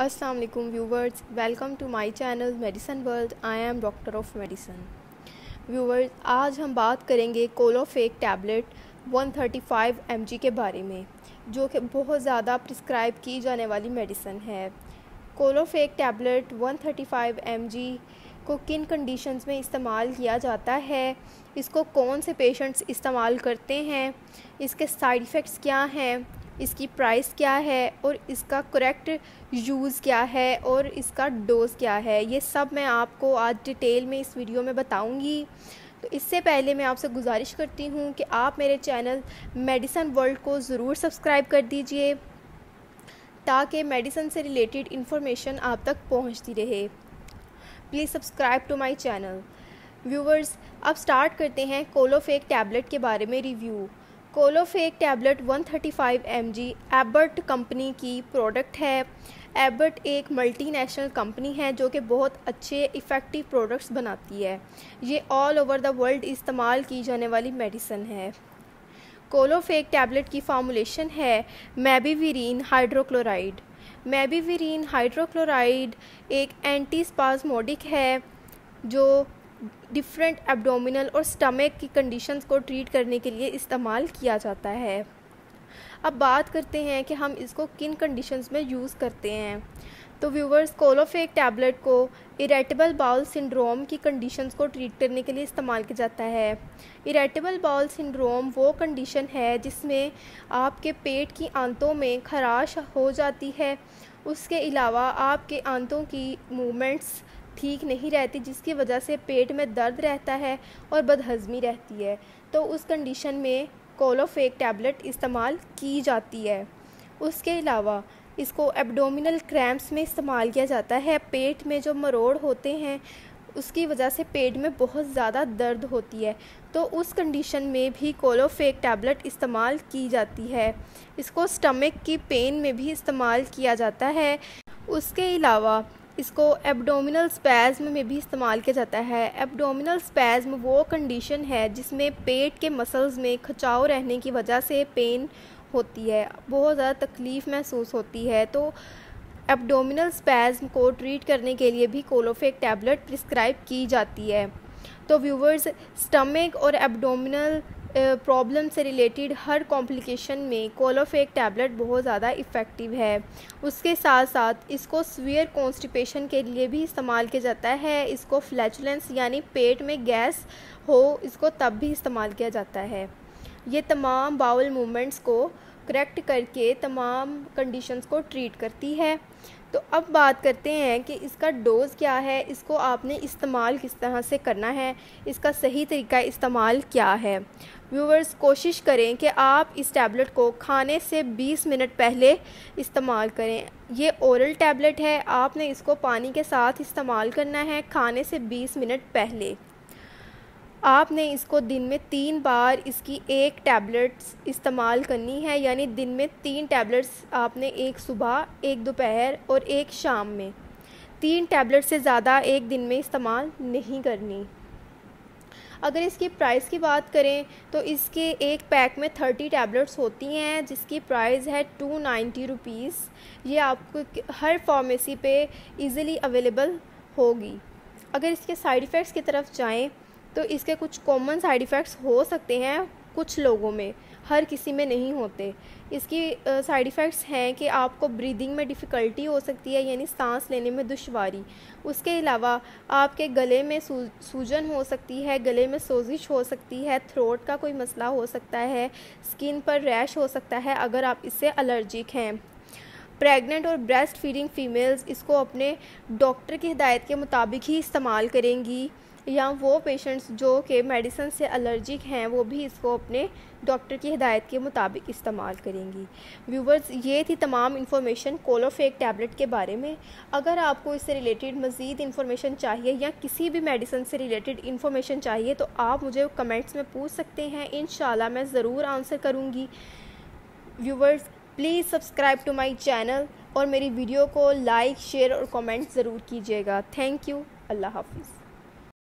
अस्सलाम वालेकुम viewers, welcome to my channel medicine world. I am doctor of medicine. Viewers, आज हम बात करेंगे कोलोफेक टैबलेट 135 mg के बारे में, जो कि बहुत ज़्यादा प्रिस्क्राइब की जाने वाली मेडिसिन है। कोलोफेक टैबलेट 135 mg को किन कंडीशंस में इस्तेमाल किया जाता है, इसको कौन से पेशेंट्स इस्तेमाल करते हैं, इसके साइड इफ़ेक्ट्स क्या हैं, इसकी प्राइस क्या है और इसका करेक्ट यूज़ क्या है और इसका डोज क्या है, ये सब मैं आपको आज डिटेल में इस वीडियो में बताऊंगी। तो इससे पहले मैं आपसे गुजारिश करती हूँ कि आप मेरे चैनल मेडिसिन वर्ल्ड को ज़रूर सब्सक्राइब कर दीजिए ताकि मेडिसिन से रिलेटेड इन्फॉर्मेशन आप तक पहुँचती रहे। Please subscribe to my channel. Viewers, अब स्टार्ट करते हैं कोलोफेक टैबलेट के बारे में review. Colofac tablet 135 mg Abbott company की प्रोडक्ट है। एबर्ट एक मल्टीनेशनल कंपनी है जो कि बहुत अच्छे इफ़ेक्टिव प्रोडक्ट्स बनाती है। ये ऑल ओवर द वर्ल्ड इस्तेमाल की जाने वाली मेडिसिन है। कोलोफेक टैबलेट की फार्मूलेशन है मेबीवीरीन हाइड्रोक्लोराइड। मेबीवीरीन हाइड्रोक्लोराइड एक एंटीस्पाज़मोडिक है जो डिफरेंट एब्डोमिनल और स्टमक की कंडीशंस को ट्रीट करने के लिए इस्तेमाल किया जाता है। अब बात करते हैं कि हम इसको किन कंडीशंस में यूज़ करते हैं। तो व्यूवर्स, कोलोफेक टैबलेट को इरेटेबल बाउल सिंड्रोम की कंडीशंस को ट्रीट करने के लिए इस्तेमाल किया जाता है। इरेटेबल बाउल सिंड्रोम वो कंडीशन है जिसमें आपके पेट की आंतों में खराश हो जाती है। उसके अलावा आपके आंतों की मूवमेंट्स ठीक नहीं रहती, जिसकी वजह से पेट में दर्द रहता है और बदहज़मी रहती है। तो उस कंडीशन में कोलोफेक टैबलेट इस्तेमाल की जाती है। उसके अलावा इसको एब्डोमिनल क्रैम्प्स में इस्तेमाल किया जाता है। पेट में जो मरोड़ होते हैं उसकी वजह से पेट में बहुत ज़्यादा दर्द होती है, तो उस कंडीशन में भी कोलोफेक टैबलेट इस्तेमाल की जाती है। इसको स्टमक की पेन में भी इस्तेमाल किया जाता है। उसके अलावा इसको एब्डोमिनल स्पैज्म में भी इस्तेमाल किया जाता है। एब्डोमिनल स्पैज्म वो कंडीशन है जिसमें पेट के मसल्स में खिंचाव रहने की वजह से पेन होती है, बहुत ज़्यादा तकलीफ़ महसूस होती है। तो एब्डोमिनल स्पैज्म को ट्रीट करने के लिए भी कोलोफेक टैबलेट प्रिस्क्राइब की जाती है। तो व्यूवर्स, स्टमक और एब्डोमिनल प्रॉब्लम से रिलेटेड हर कॉम्प्लिकेशन में कोलोफेक टैबलेट बहुत ज़्यादा इफ़ेक्टिव है। उसके साथ साथ इसको सीवियर कॉन्स्टिपेशन के लिए भी इस्तेमाल किया जाता है। इसको फ्लैचुलेंस यानी पेट में गैस हो, इसको तब भी इस्तेमाल किया जाता है। ये तमाम बाउल मूवमेंट्स को करेक्ट करके तमाम कंडीशंस को ट्रीट करती है। तो अब बात करते हैं कि इसका डोज़ क्या है, इसको आपने इस्तेमाल किस तरह से करना है, इसका सही तरीका इस्तेमाल क्या है। व्यूवर्स, कोशिश करें कि आप इस टैबलेट को खाने से 20 मिनट पहले इस्तेमाल करें। ये ओरल टैबलेट है, आपने इसको पानी के साथ इस्तेमाल करना है खाने से 20 मिनट पहले। आपने इसको दिन में 3 बार इसकी 1 टैबलेट्स इस्तेमाल करनी है, यानी दिन में 3 टैबलेट्स आपने, 1 सुबह, 1 दोपहर और 1 शाम में। 3 टैबलेट से ज़्यादा एक दिन में इस्तेमाल नहीं करनी। अगर इसकी प्राइस की बात करें तो इसके एक पैक में 30 टैबलेट्स होती हैं जिसकी प्राइस है 290 रुपीज़। ये आपको हर फार्मेसी पे इजीली अवेलेबल होगी। अगर इसके साइड इफ़ेक्ट्स की तरफ जाएं तो इसके कुछ कॉमन साइड इफ़ेक्ट्स हो सकते हैं कुछ लोगों में, हर किसी में नहीं होते। इसकी साइड इफ़ेक्ट्स हैं कि आपको ब्रीदिंग में डिफ़िकल्टी हो सकती है, यानी सांस लेने में दुश्वारी। उसके अलावा आपके गले में सूजन हो सकती है, गले में सोजिश हो सकती है, थ्रोट का कोई मसला हो सकता है, स्किन पर रैश हो सकता है अगर आप इससे एलर्जिक हैं। प्रेग्नेंट और ब्रेस्ट फीडिंग फ़ीमेल्स इसको अपने डॉक्टर की हिदायत के मुताबिक ही इस्तेमाल करेंगी, या वो पेशेंट्स जो कि मेडिसिन से एलर्जिक हैं वो भी इसको अपने डॉक्टर की हिदायत के मुताबिक इस्तेमाल करेंगी। व्यूवर्स, ये थी तमाम इन्फॉर्मेशन कोलोफेक टैबलेट के बारे में। अगर आपको इससे रिलेटेड मज़ीद इन्फॉर्मेशन चाहिए या किसी भी मेडिसिन से रिलेटेड इन्फॉर्मेशन चाहिए तो आप मुझे कमेंट्स में पूछ सकते हैं, इंशाल्लाह मैं ज़रूर आंसर करूँगी। Viewers, please subscribe to my channel और मेरी वीडियो को लाइक, शेयर और कमेंट ज़रूर कीजिएगा। Thank you. अल्लाह हाफिज़।